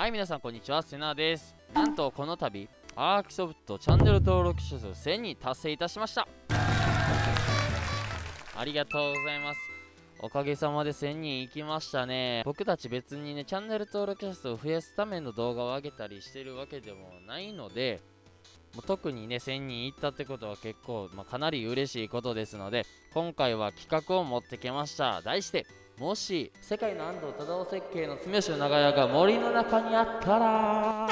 はい、皆さんこんにちは、セナです。なんとこの度アークソフトチャンネル登録者数1000に達成いたしました。ありがとうございます。おかげさまで1000人いきましたね。僕たち別にね、チャンネル登録者数を増やすための動画を上げたりしてるわけでもないので、もう特にね、1000人いったってことは結構、かなり嬉しいことですので、今回は企画を持ってきました。題して、もし世界の安藤忠雄設計の住吉長屋が森の中にあったら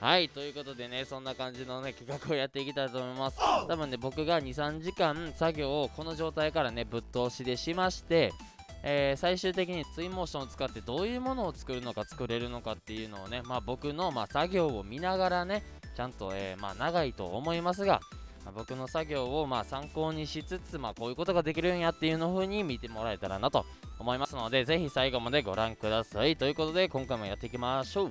はい、ということでね、そんな感じのね、企画をやっていきたいと思います。多分ね、僕が2、3時間作業をこの状態からね、ぶっ通しでしまして、最終的にツイモーションを使ってどういうものを作るのか作れるのかっていうのをね、僕の作業を見ながらね、ちゃんと長いと思いますが、僕の作業を参考にしつつ、こういうことができるんやっていうの風に見てもらえたらなと思いますので、ぜひ最後までご覧ください。ということで今回もやっていきましょう。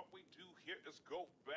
what we do here is go back.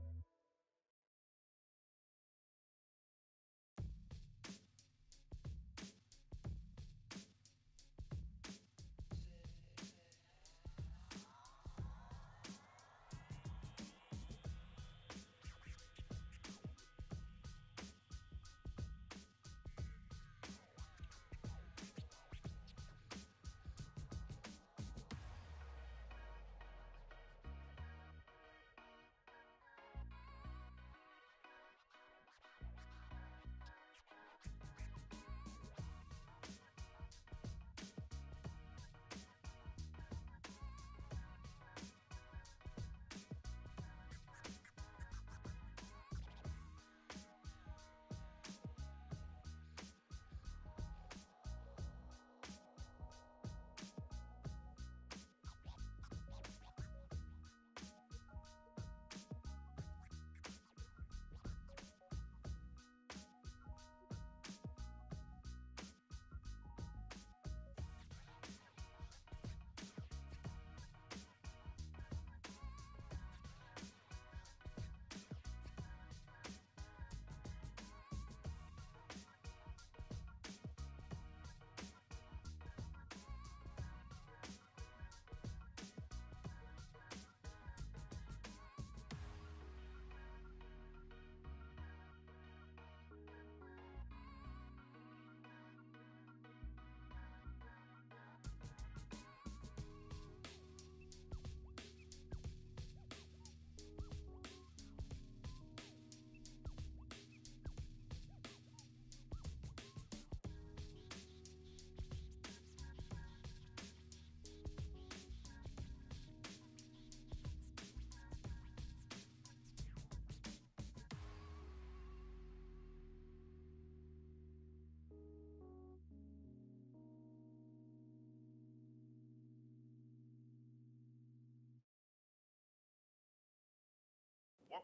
What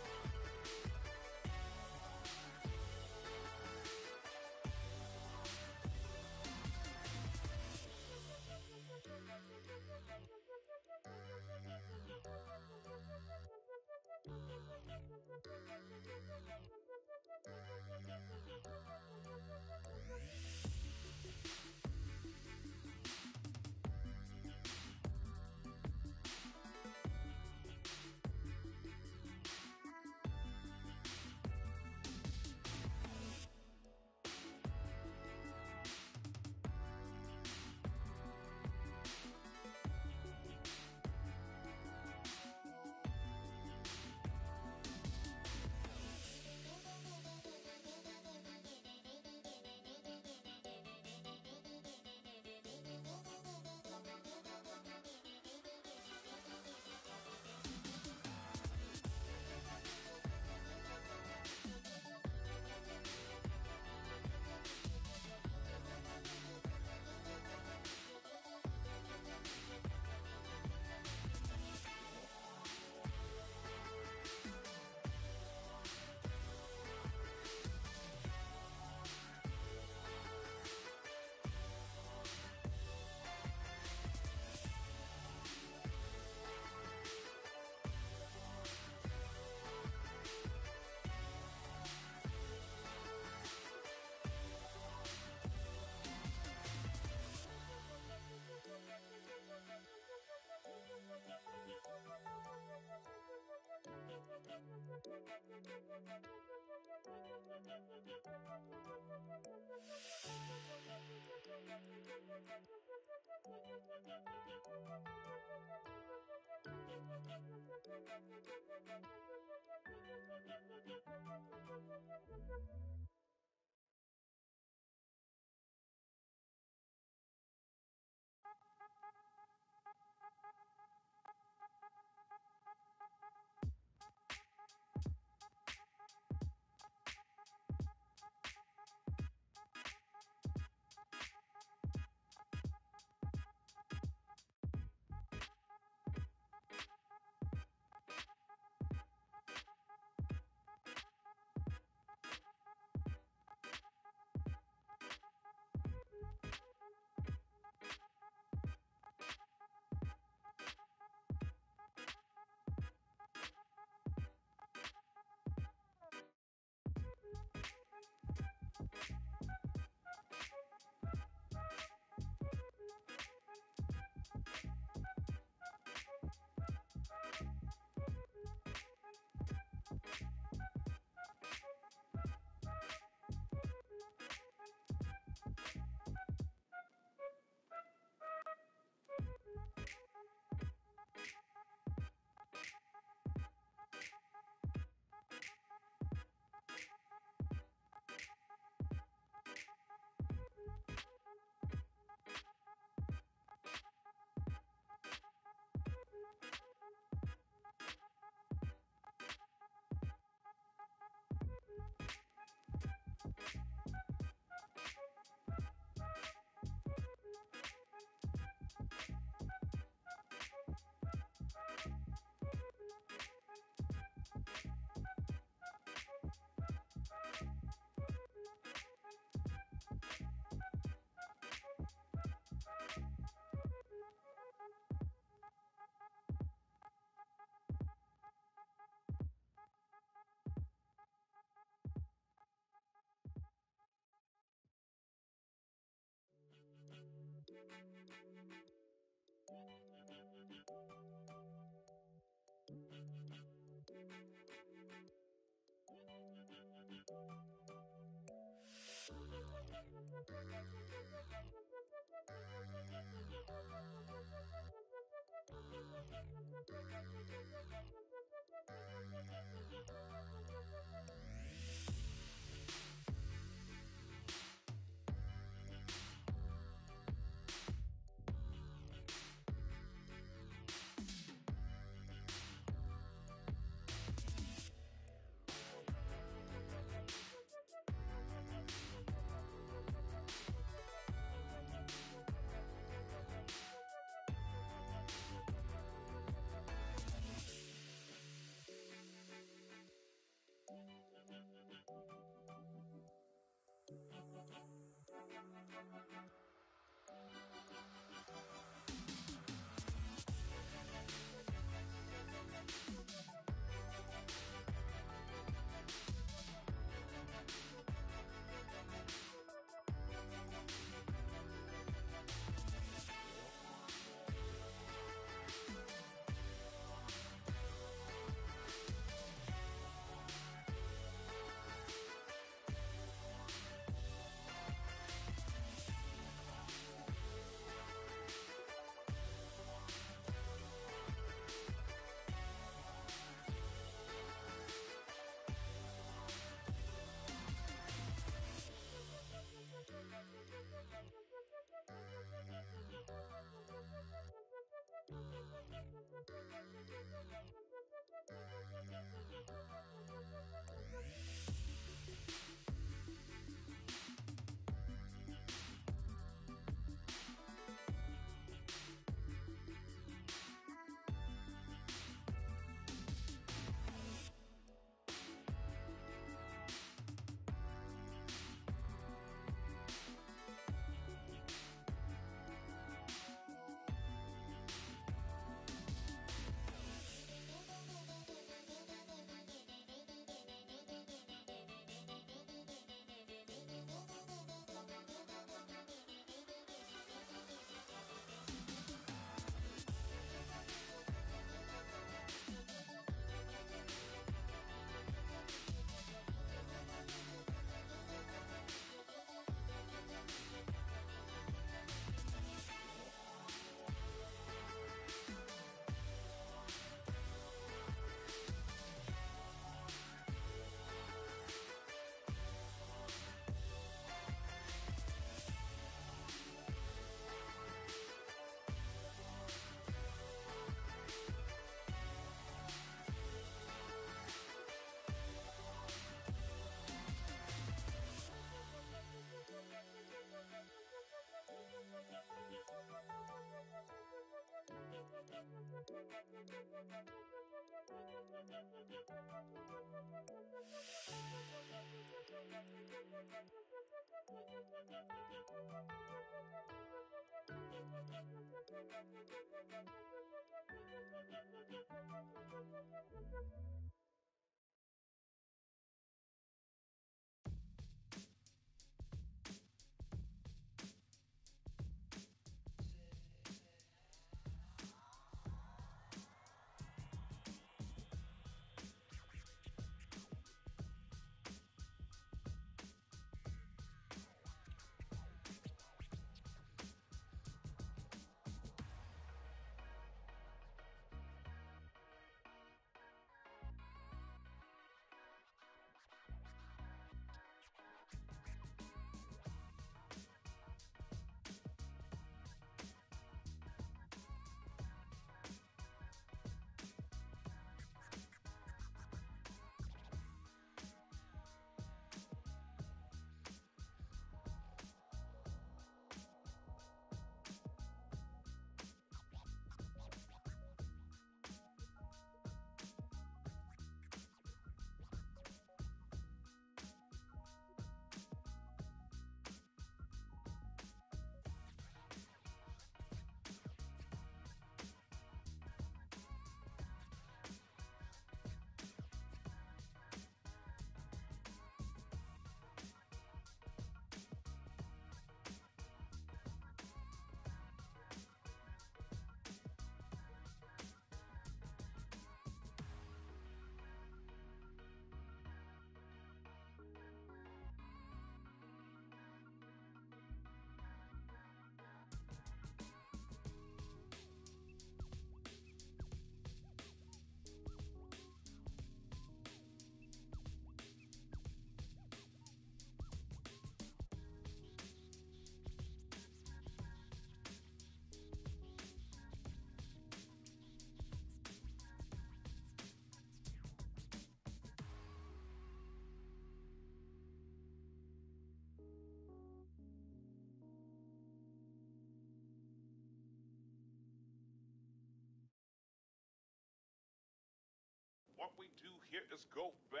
What we do here is go back.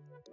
What